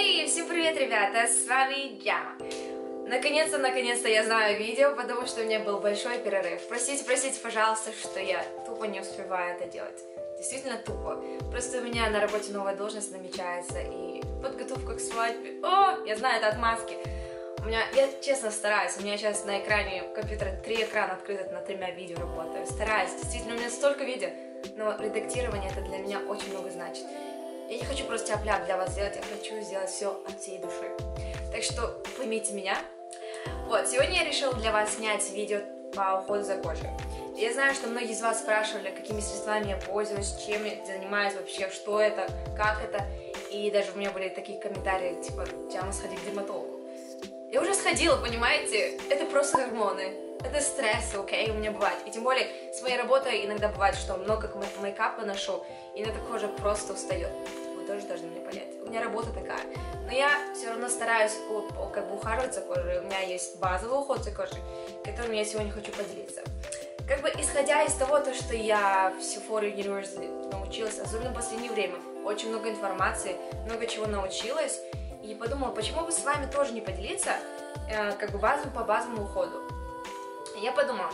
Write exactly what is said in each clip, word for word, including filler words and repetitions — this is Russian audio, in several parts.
Эй, hey, всем привет, ребята, с вами Яма. Наконец-то, наконец-то я знаю видео, потому что у меня был большой перерыв. Простите, простите, пожалуйста, что я тупо не успеваю это делать. Действительно тупо. Просто у меня на работе новая должность намечается и подготовка к свадьбе. О, я знаю, это отмазки. У меня, я честно стараюсь, у меня сейчас на экране компьютера три экрана открыты, на тремя видео работаю. Стараюсь, действительно, у меня столько видео, но редактирование это для меня очень много значит. Я не хочу просто тяп-ляп для вас сделать, я хочу сделать все от всей души. Так что поймите меня. Вот, сегодня я решила для вас снять видео по уходу за кожей. Я знаю, что многие из вас спрашивали, какими средствами я пользуюсь, чем я занимаюсь вообще, что это, как это. И даже у меня были такие комментарии, типа, Тяна, сходи к дерматологу. Я уже сходила, понимаете? Это просто гормоны, это стресс, окей, okay? У меня бывает. И тем более, с моей работой иногда бывает, что много мейкапа ношу, и на такой же просто устает. Тоже должны меня понять. У меня работа такая. Но я все равно стараюсь как бы ухаживать за кожей. У меня есть базовый уход за кожей, которым я сегодня хочу поделиться. Как бы исходя из того, то, что я в Sephora University научилась, особенно в последнее время, очень много информации, много чего научилась, и подумала, почему бы с вами тоже не поделиться э, как бы базовым по базовому уходу. Я подумала,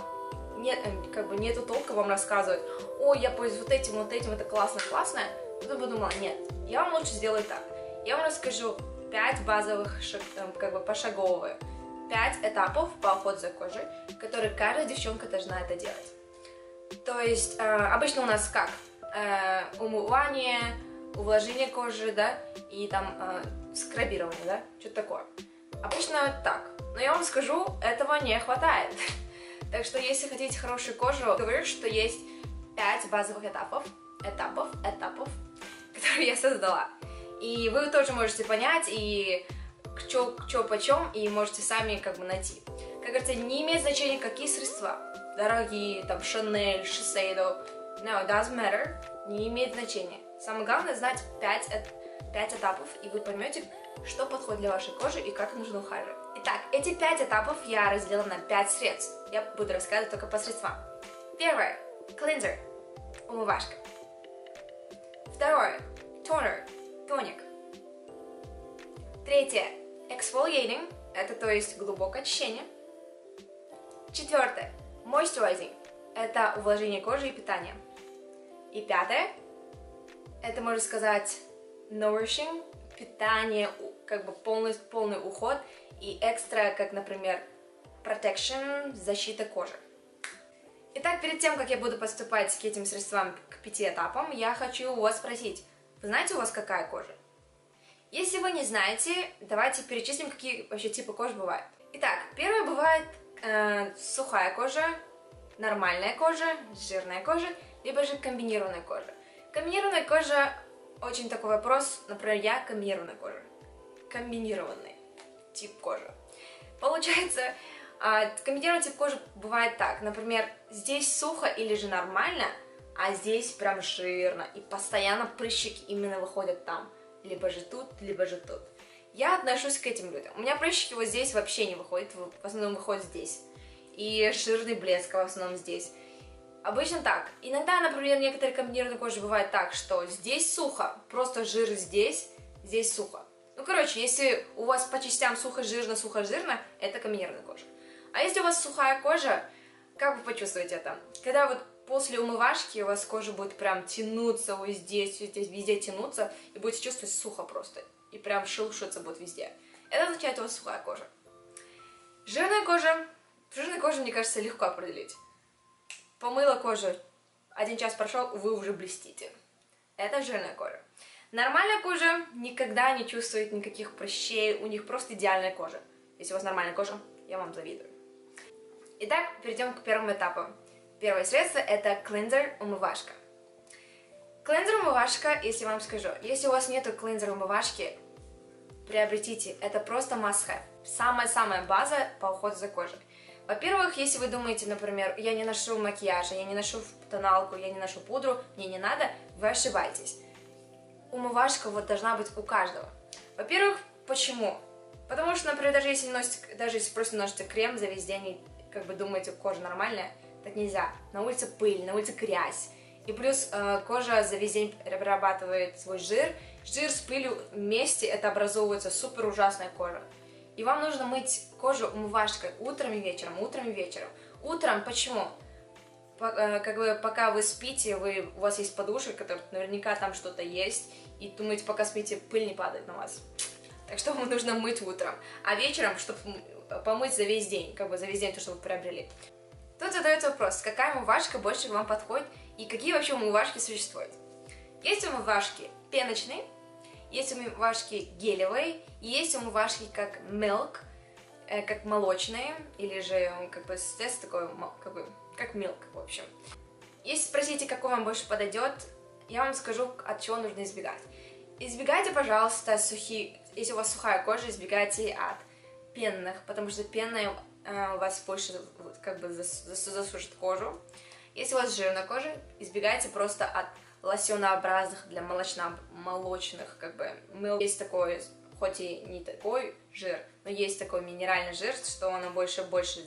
нет, как бы нету толка вам рассказывать, о, я пользуюсь вот этим, вот этим, это классно, классно. Потом подумала, нет, я вам лучше сделаю так. Я вам расскажу пять базовых, как бы пошаговые, пять этапов по уходу за кожей, которые каждая девчонка должна это делать. То есть, э, обычно у нас как? Э, умывание, увлажнение кожи, да, и там э, скрабирование, да, что-то такое. Обычно так. Но я вам скажу, этого не хватает. Так что, если хотите хорошую кожу, говорю, что есть пять базовых этапов, этапов, этапов, которые я создала. И вы тоже можете понять, и чё, чё почем, и можете сами как бы найти. Как говорится, не имеет значения, какие средства. Дорогие, там, Шанель, Шисейдо. No, it doesn't matter. Не имеет значения. Самое главное знать пять, пять этапов, и вы поймете, что подходит для вашей кожи и как нужно ухаживать. Итак, эти пять этапов я разделила на пять средств. Я буду рассказывать только по средствам. Первое. Клинзер. Умывашка. Второе. Тонер. Тоник. Третье. Exfoliating. Это то есть глубокое очищение. Четвертое. Moisturizing. Это увлажнение кожи и питание. И пятое. Это, можно сказать, nourishing. Питание, как бы полный, полный уход. И экстра, как, например, protection, защита кожи. Итак, перед тем, как я буду поступать к этим средствам, к пяти этапам, я хочу у вас спросить, вы знаете, у вас какая кожа? Если вы не знаете, давайте перечислим, какие вообще типы кожи бывают. Итак, первая бывает э, сухая кожа, нормальная кожа, жирная кожа, либо же комбинированная кожа. Комбинированная кожа, очень такой вопрос, например, я комбинированная кожа. Комбинированный тип кожи. Получается... Комбинированный тип кожи бывает так, например, здесь сухо или же нормально, а здесь прям жирно, и постоянно прыщики именно выходят там, либо же тут, либо же тут. Я отношусь к этим людям. У меня прыщики вот здесь вообще не выходят, в основном выходят здесь, и жирный блеск в основном здесь. Обычно так. Иногда, например, некоторые комбинированные кожи бывают так, что здесь сухо, просто жир здесь, здесь сухо. Ну, короче, если у вас по частям сухо-жирно, сухо-жирно, это комбинированная кожа. А если у вас сухая кожа, как вы почувствуете это? Когда вот после умывашки у вас кожа будет прям тянуться вот здесь, вот здесь, везде тянуться, и будете чувствовать сухо просто, и прям шелушиться будет везде. Это означает, у вас сухая кожа. Жирная кожа, жирная кожа, мне кажется, легко определить. Помыла кожу, один час прошел, вы уже блестите. Это жирная кожа. Нормальная кожа никогда не чувствует никаких прыщей, у них просто идеальная кожа. Если у вас нормальная кожа, я вам завидую. Итак, перейдем к первому этапу. Первое средство это клинзер-умывашка. Клинзер-умывашка, если вам скажу, если у вас нету клинзер-умывашки, приобретите, это просто must-have. Самая-самая база по уходу за кожей. Во-первых, если вы думаете, например, я не ношу макияжа, я не ношу тоналку, я не ношу пудру, мне не надо, вы ошибаетесь. Умывашка вот должна быть у каждого. Во-первых, почему? Потому что, например, даже если, носите, даже если просто носите крем за весь день и как бы думаете, кожа нормальная, так нельзя. На улице пыль, на улице грязь. И плюс э, кожа за весь день перерабатывает свой жир, жир с пылью вместе, это образовывается супер ужасная кожа. И вам нужно мыть кожу умывашкой утром и вечером, утром и вечером. Утром почему? Как бы, пока вы спите, вы, у вас есть подушка, которая наверняка там что-то есть, и думаете, пока спите, пыль не падает на вас. Так что вам нужно мыть утром. А вечером, чтобы помыть за весь день, как бы за весь день то, что вы приобрели. Тут задается вопрос, какая умывашка больше вам подходит, и какие вообще умывашки существуют. Есть умывашки пеночные, есть умывашки гелевые, и есть умывашки как milk, как молочные, или же как бы средство такое, как бы, как milk, в общем. Если спросите, какой вам больше подойдет, я вам скажу, от чего нужно избегать. Избегайте, пожалуйста, сухие, если у вас сухая кожа, избегайте от пенных, потому что пенная э, у вас больше как бы зас, зас, засушит кожу. Если у вас жирная кожа, избегайте просто от лосьонообразных для молочно, молочных, как бы, мыл. Есть такой, хоть и не такой жир, но есть такой минеральный жир, что он больше-больше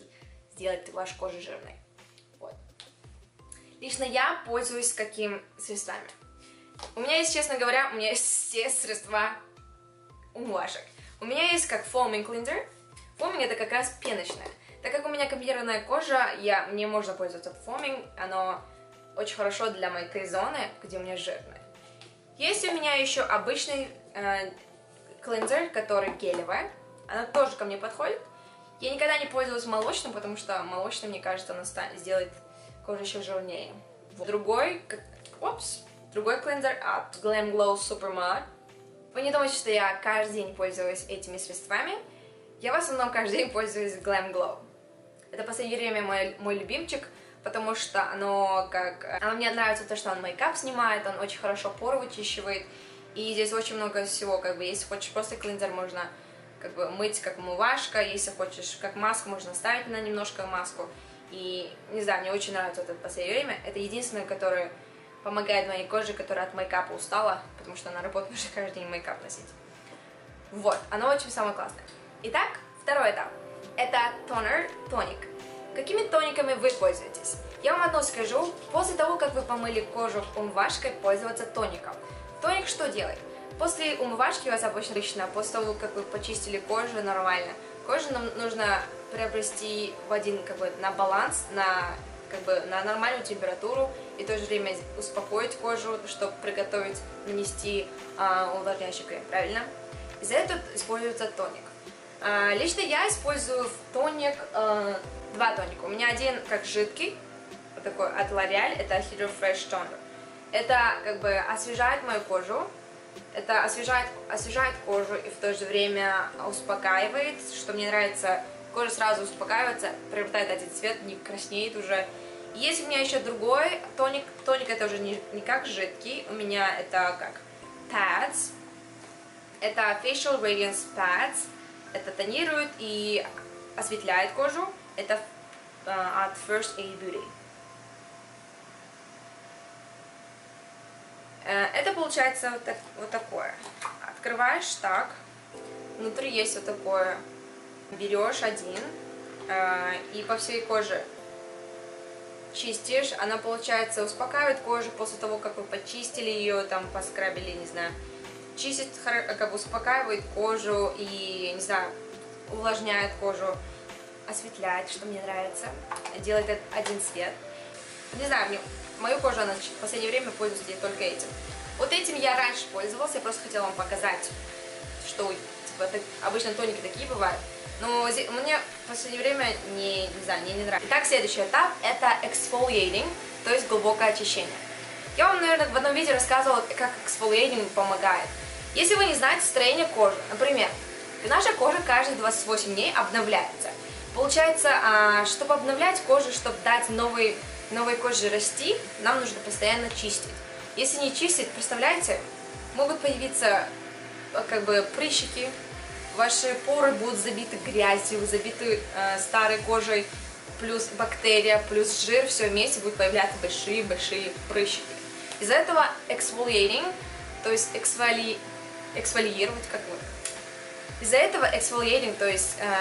сделает вашу кожу жирной. Вот. Лично я пользуюсь какими средствами. У меня есть, честно говоря, у меня есть все средства умывашек. У меня есть как foaming cleanser. Foaming это как раз пеночная. Так как у меня комбинированная кожа, я, мне можно пользоваться foaming, оно очень хорошо для моей кори-зоны, где у меня жирная. Есть у меня еще обычный э, клинзер, который гелевая. Она тоже ко мне подходит. Я никогда не пользовалась молочным, потому что молочным, мне кажется, она сделает кожу еще жирнее. Вот. Другой, как, опс, другой клинзер от Glam Glow Super Matte. Вы не думаете, что я каждый день пользуюсь этими средствами. Я в основном каждый день пользуюсь Glam Glow. Это в последнее время мой, мой любимчик, потому что оно как... Оно мне нравится то, что он мейкап снимает, он очень хорошо поры вычищивает, и здесь очень много всего, как бы, если хочешь просто клинзер, можно как бы мыть как умывашка, если хочешь как маску, можно ставить на немножко маску, и, не знаю, мне очень нравится это в последнее время, это единственное, которое помогает моей коже, которая от мейкапа устала, потому что на работу нужно каждый день мейкап носить. Вот, оно очень самое классное. Итак, второй этап. Это тонер, тоник. Какими тониками вы пользуетесь? Я вам одно скажу, после того, как вы помыли кожу умывашкой, пользоваться тоником. Тоник что делает? После умывашки у вас обычно, лично, после того, как вы почистили кожу нормально, кожу нам нужно приобрести в один, как бы, на баланс, на, как бы, на нормальную температуру, и в то же время успокоить кожу, чтобы приготовить, нанести э, увлажняющий крем, правильно? Из-за этого используется тоник. Э, лично я использую тоник... Э, Два тоника. У меня один как жидкий, вот такой от L'Oreal, это Hero Fresh Toner. Это как бы освежает мою кожу, это освежает, освежает кожу и в то же время успокаивает, что мне нравится. Кожа сразу успокаивается, приобретает один цвет, не краснеет уже. И есть у меня еще другой тоник, тоник это уже не, не как жидкий, у меня это как pads, это Facial Radiance Pads, это тонирует и осветляет кожу. Это э, от First Aid Beauty. Э, это получается вот, так, вот такое. Открываешь так. Внутри есть вот такое. Берешь один э, и по всей коже чистишь. Она, получается, успокаивает кожу после того, как вы почистили ее, там, поскрабили, не знаю. Чистит, как бы успокаивает кожу и, не знаю, увлажняет кожу. Осветляет, что мне нравится, делает один цвет. Не знаю, мне, мою кожу она в последнее время пользуется только этим. Вот этим я раньше пользовалась, я просто хотела вам показать, что типа, так, обычно тоники такие бывают. Но здесь, мне в последнее время не, не знаю, мне не нравится. Итак, следующий этап это exfoliating, то есть глубокое очищение. Я вам, наверное, в одном видео рассказывала, как exfoliating помогает. Если вы не знаете строение кожи, например, наша кожа каждые двадцать восемь дней обновляется. Получается, чтобы обновлять кожу, чтобы дать новой, новой коже расти, нам нужно постоянно чистить. Если не чистить, представляете, могут появиться как бы прыщики, ваши поры будут забиты грязью, забиты э, старой кожей, плюс бактерия, плюс жир, все вместе будут появляться большие-большие прыщики. Из-за этого exfoliating, то есть эксфоли... эксфолиировать, как вы. Из-за этого exfoliating, то есть э,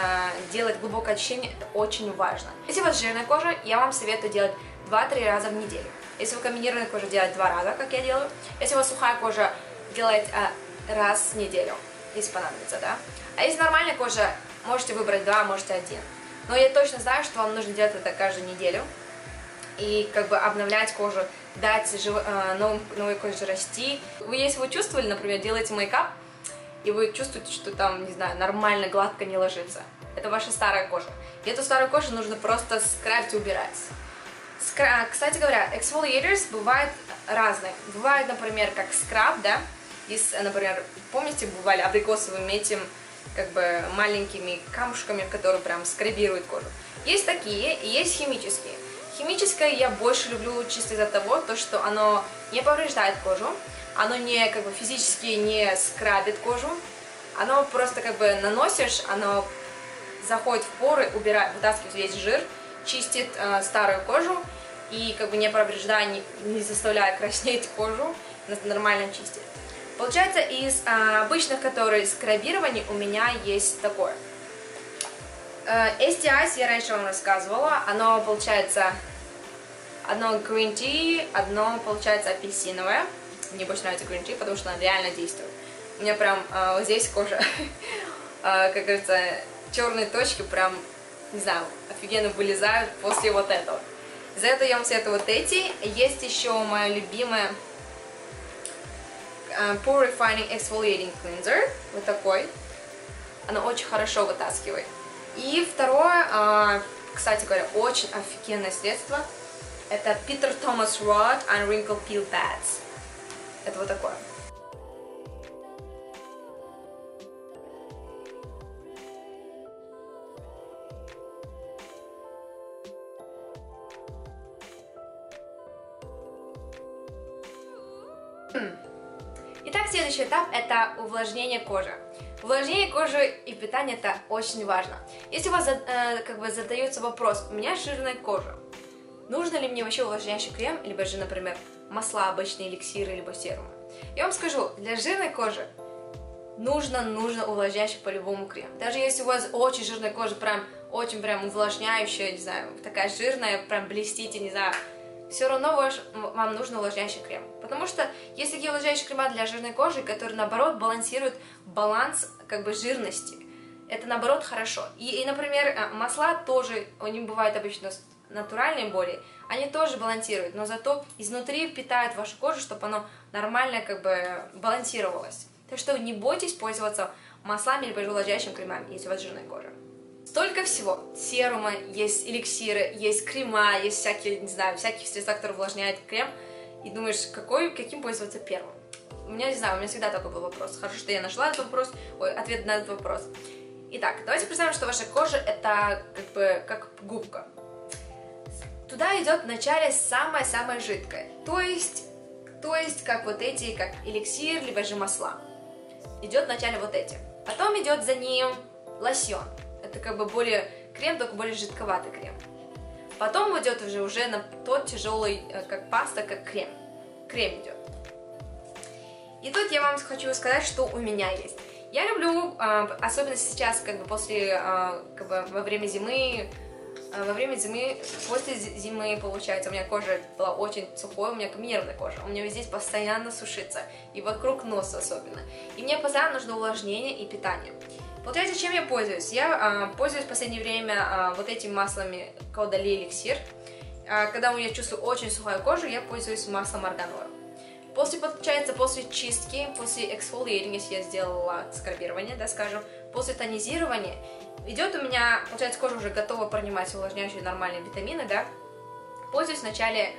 делать глубокое очищение, это очень важно. Если у вас жирная кожа, я вам советую делать два-три раза в неделю. Если вы комбинированная кожа, делать два раза, как я делаю. Если у вас сухая кожа, делать раз в неделю, если понадобится, да. А если нормальная кожа, можете выбрать два, можете один. Но я точно знаю, что вам нужно делать это каждую неделю. И как бы обновлять кожу, дать жив... новым... новой коже расти. Если вы чувствовали, например, делаете мейкап, и вы чувствуете, что там, не знаю, нормально, гладко не ложится. Это ваша старая кожа. И эту старую кожу нужно просто скрабить и убирать. Скра... Кстати говоря, exfoliators бывают разные. Бывают, например, как скраб, да? Из, например, помните, бывали абрикосовым этим, как бы, маленькими камушками, которые прям скрабируют кожу. Есть такие, и есть химические. Химическое я больше люблю чисто из-за того, то, что оно не повреждает кожу, оно не, как бы, физически не скрабит кожу, оно просто, как бы, наносишь, оно заходит в поры, убирает, вытаскивает весь жир, чистит э, старую кожу и, как бы, не повреждая, не, не заставляя краснеть кожу, нормально чистит. Получается, из э, обычных, которые скрабирование, у меня есть такое. эс ти эс, я раньше вам рассказывала, оно получается одно green tea, одно получается апельсиновое. Мне больше нравится green tea, потому что оно реально действует. У меня прям э, вот здесь кожа, э, как говорится, черные точки прям, не знаю, офигенно вылезают после вот этого. За это я вам советую вот эти. Есть еще моя любимая э, Pure Refining Exfoliating Cleanser, вот такой. Она очень хорошо вытаскивает. И второе, кстати говоря, очень офигенное средство, это Peter Thomas Roth Anti Wrinkle Peel Pads. Это вот такое. Итак, следующий этап — это увлажнение кожи. Увлажнение кожи и питание — это очень важно. Если у вас э, как бы задается вопрос, у меня жирная кожа, нужно ли мне вообще увлажняющий крем, либо же, например, масла обычные, эликсиры, либо серумы? Я вам скажу, для жирной кожи нужно, нужно увлажняющий по-любому крем. Даже если у вас очень жирная кожа, прям очень прям увлажняющая, не знаю, такая жирная, прям блестите, не знаю, все равно ваш, вам нужен увлажняющий крем. Потому что есть такие увлажняющие крема для жирной кожи, которые, наоборот, балансируют баланс, как бы, жирности. Это, наоборот, хорошо. И, и например, масла тоже, они бывают обычно натуральные более, они тоже балансируют, но зато изнутри питают вашу кожу, чтобы оно нормально, как бы, балансировалось. Так что не бойтесь пользоваться маслами или увлажняющими кремами, если у вас жирная кожа. Столько всего. Серумы, есть эликсиры, есть крема, есть всякие, не знаю, всякие средства, которые увлажняют крем. И думаешь, какой, каким пользоваться первым? У меня, не знаю, у меня всегда такой был вопрос. Хорошо, что я нашла этот вопрос, ой, ответ на этот вопрос. Итак, давайте представим, что ваша кожа — это, как бы, как губка. Туда идет вначале самое-самое жидкое. То есть, то есть, как вот эти, как эликсир, либо же масла. Идет вначале вот эти. Потом идет за ним лосьон. Это, как бы, более крем, только более жидковатый крем. Потом идет уже, уже на тот тяжелый, как паста, как крем. Крем идет. И тут я вам хочу сказать, что у меня есть. Я люблю, особенно сейчас, как бы, после, как бы, во время зимы, во время зимы, после зимы, получается, у меня кожа была очень сухой, у меня каменная кожа, у меня здесь постоянно сушится, и вокруг носа особенно. И мне постоянно нужно увлажнение и питание. Получается, чем я пользуюсь? Я э, пользуюсь в последнее время э, вот этими маслами Caudalie Elixir. Э, когда у меня чувствую очень сухую кожу, я пользуюсь маслом аргановым. После, получается, после чистки, после эксфолиирования, если я сделала скрабирование, да, скажем, после тонизирования, идет у меня, получается, кожа уже готова принимать увлажняющие нормальные витамины, да. Пользуюсь вначале,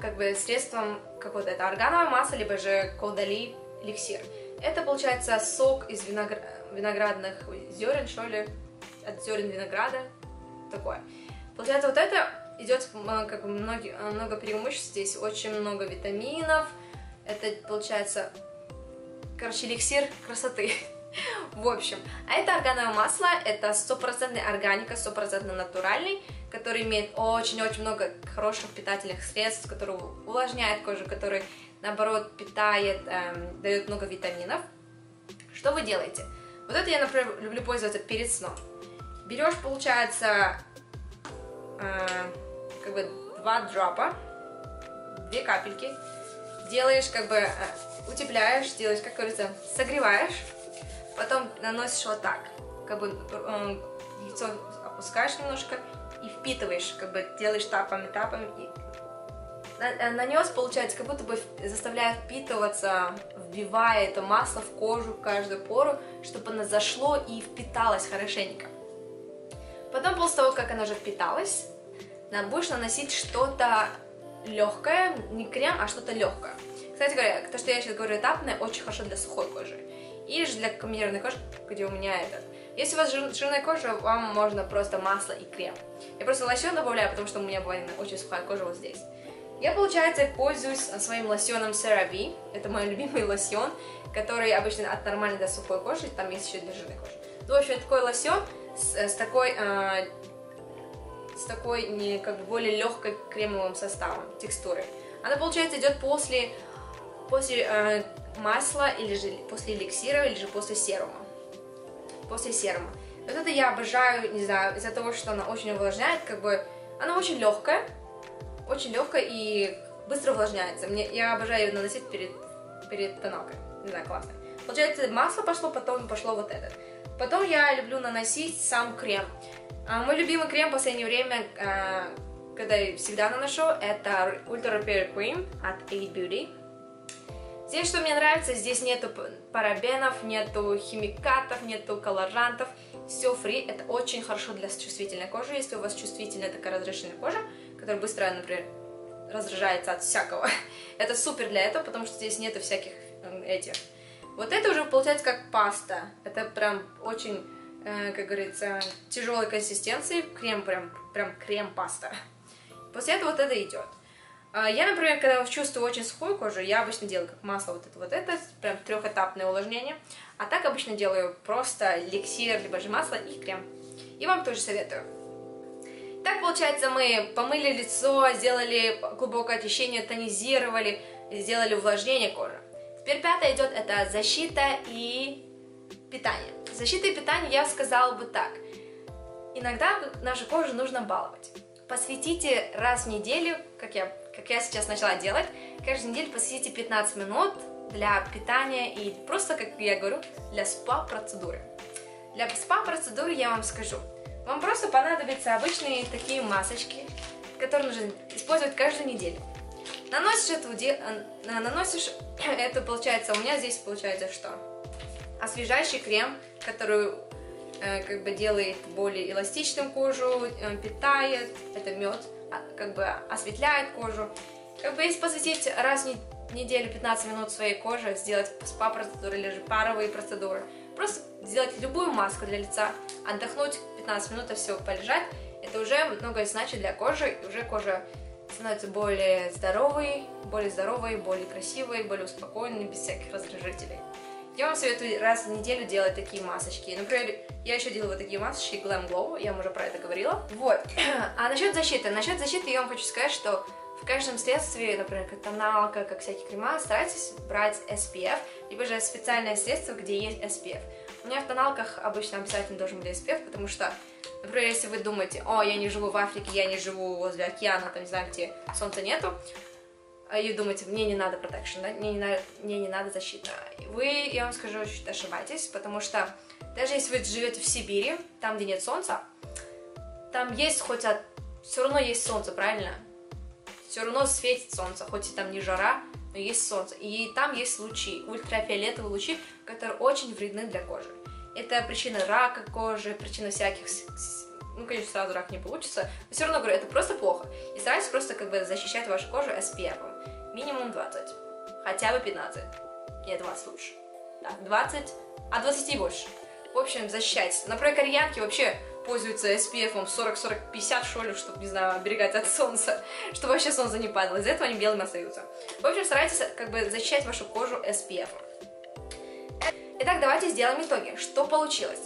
как бы, средством какого-то, это аргановое масло, либо же Caudalie Elixir. Это, получается, сок из винограда, виноградных зерен, что ли, от зерен винограда, такое. Получается, вот это идет, как бы, много, много преимуществ, здесь очень много витаминов, это, получается, короче, эликсир красоты, в общем. А это аргановое масло, это стопроцентная органика, стопроцентно натуральный, который имеет очень-очень много хороших питательных средств, которые увлажняют кожу, который, наоборот, питает, эм, дает много витаминов. Что вы делаете? Вот это я, например, люблю пользоваться перед сном. Берешь, получается, э, как бы, два дропа, две капельки, делаешь, как бы, э, утепляешь, делаешь, как говорится, согреваешь, потом наносишь вот так, как бы лицо опускаешь немножко и впитываешь, как бы делаешь тапами, тапами. И нанес, получается, как будто бы заставляет впитываться, вбивая это масло в кожу, в каждую пору, чтобы оно зашло и впиталось хорошенько. Потом, после того, как оно уже впиталось, будешь наносить что-то легкое, не крем, а что-то легкое. Кстати говоря, то, что я сейчас говорю этапное, очень хорошо для сухой кожи. И для комбинированной кожи, где у меня этот. Если у вас жирная кожа, вам можно просто масло и крем. Я просто лосьон добавляю, потому что у меня была очень сухая кожа вот здесь. Я, получается, пользуюсь своим лосьоном CeraVe. Это мой любимый лосьон, который обычно от нормальной до сухой кожи, там есть еще для жирной кожи. Ну, в общем, такой лосьон с, с такой, э, с такой не, как бы более легкой кремовым составом, текстурой. Она, получается, идет после, после э, масла, или же после эликсира, или же после серума. После серума. Вот это я обожаю, не знаю, из-за того, что она очень увлажняет, как бы, она очень легкая. Очень легкая и быстро увлажняется. Мне, я обожаю ее наносить перед, перед тоналкой. Не знаю, классно. Получается, масло пошло, потом пошло вот это. Потом я люблю наносить сам крем. А, мой любимый крем в последнее время, а, когда я всегда наношу, это Ultra Repair Cream от эйт бьюти. Здесь, что мне нравится, здесь нету парабенов, нету химикатов, нету колорантов. Все фри, это очень хорошо для чувствительной кожи. Если у вас чувствительная такая разрешенная кожа, которая быстро, например, раздражается от всякого, это супер для этого, потому что здесь нету всяких этих. Вот это уже получается как паста. Это прям очень, как говорится, тяжелой консистенции. Крем, прям, прям крем-паста. После этого вот это идет. Я, например, когда чувствую очень сухую кожу, я обычно делаю как масло вот это, вот это, прям трехэтапное увлажнение. А так обычно делаю просто эликсир, либо же масло и крем. И вам тоже советую. Так, получается, мы помыли лицо, сделали глубокое очищение, тонизировали, сделали увлажнение кожи. Теперь пятое идет, это защита и питание. Защита и питание я сказала бы так. Иногда нашу кожу нужно баловать. Посвятите раз в неделю, как я, как я сейчас начала делать, каждую неделю посвятите пятнадцать минут для питания и просто, как я говорю, для спа-процедуры. Для спа-процедуры я вам скажу. Вам просто понадобятся обычные такие масочки, которые нужно использовать каждую неделю. Наносишь эту, наносишь это, получается, у меня здесь получается что? Освежающий крем, который как бы делает более эластичным кожу, питает, это мед, как бы осветляет кожу. Как бы если посвятить раз в неделю пятнадцать минут своей кожи, сделать спа-процедуры или же паровые процедуры, просто сделать любую маску для лица, отдохнуть пятнадцать минут, а все, полежать, это уже многое значит для кожи, и уже кожа становится более здоровой, более здоровой, более красивой, более успокоенной, без всяких раздражителей. Я вам советую раз в неделю делать такие масочки. Например, я еще делала вот такие масочки Glam Glow, я вам уже про это говорила. Вот. А насчет защиты. Насчет защиты я вам хочу сказать, что в каждом средстве, например, как тоналка, как всякие крема, старайтесь брать эс пи эф, либо же специальное средство, где есть эс пи эф. У меня в тоналках обычно обязательно должен быть эс пи эф, потому что, например, если вы думаете, о, я не живу в Африке, я не живу возле океана, там, не знаю, где солнца нету, и думаете, мне не надо протекшн, да? мне, не, мне не надо защита. Вы, я вам скажу, чуть ошибаетесь, потому что даже если вы живете в Сибири, там, где нет солнца, там есть хоть от... все равно есть солнце, правильно? Все равно светит солнце, хоть и там не жара, но есть солнце. И там есть лучи, ультрафиолетовые лучи, которые очень вредны для кожи. Это причина рака кожи, причина всяких... Ну, конечно, сразу рак не получится, но все равно, говорю, это просто плохо. И старайтесь просто как бы защищать вашу кожу эс пи эф. Минимум двадцать, хотя бы пятнадцать. Нет, двадцать лучше. Да, двадцать, а двадцать и больше. В общем, защищайтесь. Например, кореянки вообще пользуются эс пи эф сорок сорок пятьдесят, что ли, чтобы, не знаю, оберегать от солнца, чтобы вообще солнце не падало. Из-за этого они белыми остаются. В общем, старайтесь как бы защищать вашу кожу эс пи эф. Итак, давайте сделаем итоги. Что получилось?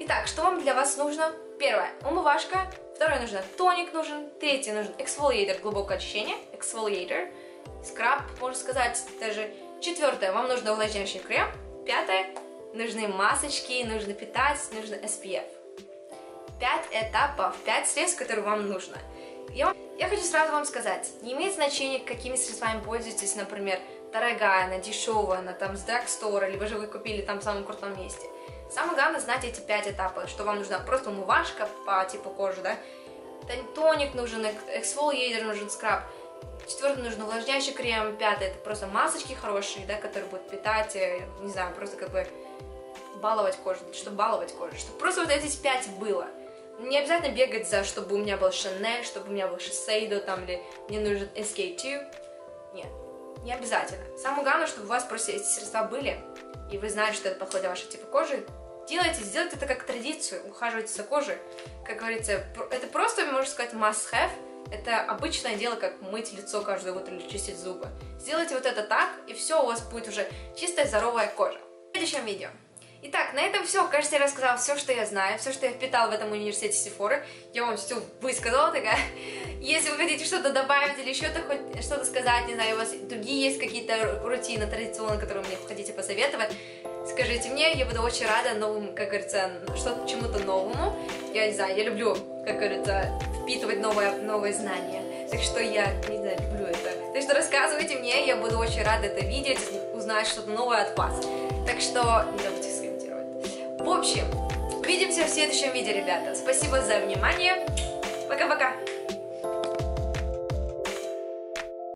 Итак, что вам для вас нужно? Первое, умывашка. Второе, нужно тоник нужен. Третье, нужен эксфолиатор, глубокое очищение. Эксфолиатор, скраб, можно сказать даже. Четвертое, вам нужен увлажняющий крем. Пятое, нужны масочки, нужно питать, нужно эс пи эф. Пять этапов, пять средств, которые вам нужно. Я, я хочу сразу вам сказать, не имеет значения, какими средствами пользуетесь, например, дорогая, она дешевая, она там с drugstore, либо же вы купили там в самом крутом месте. Самое главное знать эти пять этапов, что вам нужна просто умывашка по типу кожи, да, тоник нужен, эксфолиатор нужен, скраб. Четвертый нужен увлажняющий крем, пятый это просто масочки хорошие, да, которые будут питать, не знаю, просто как бы баловать кожу, чтобы баловать кожу, чтобы просто вот эти пять было. Не обязательно бегать за, чтобы у меня был Chanel, чтобы у меня был Shiseido, там, или мне нужен эс кей два. Нет, не обязательно. Самое главное, чтобы у вас просто эти средства были, и вы знаете, что это подходит вашей типу кожи. Делайте, сделайте это как традицию, ухаживайте за кожей. Как говорится, это просто, можно сказать, must-have. Это обычное дело, как мыть лицо каждое утро или чистить зубы. Сделайте вот это так, и все, у вас будет уже чистая, здоровая кожа. В следующем видео. Итак, на этом все. Кажется, я рассказала все, что я знаю, все, что я впитала в этом университете Сефоры. Я вам все высказала, такая. Если вы хотите что-то добавить или еще что-то сказать, не знаю, у вас другие есть какие-то рутины традиционные, которые мне хотите посоветовать, скажите мне, я буду очень рада новым, как говорится, чему-то новому. Я не знаю, я люблю, как говорится, впитывать новое, новые знания. Так что я, не знаю, люблю это. Так что рассказывайте мне, я буду очень рада это видеть, узнать что-то новое от вас. Так что не забудьте скомментировать. В общем, увидимся в следующем видео, ребята. Спасибо за внимание. Пока-пока.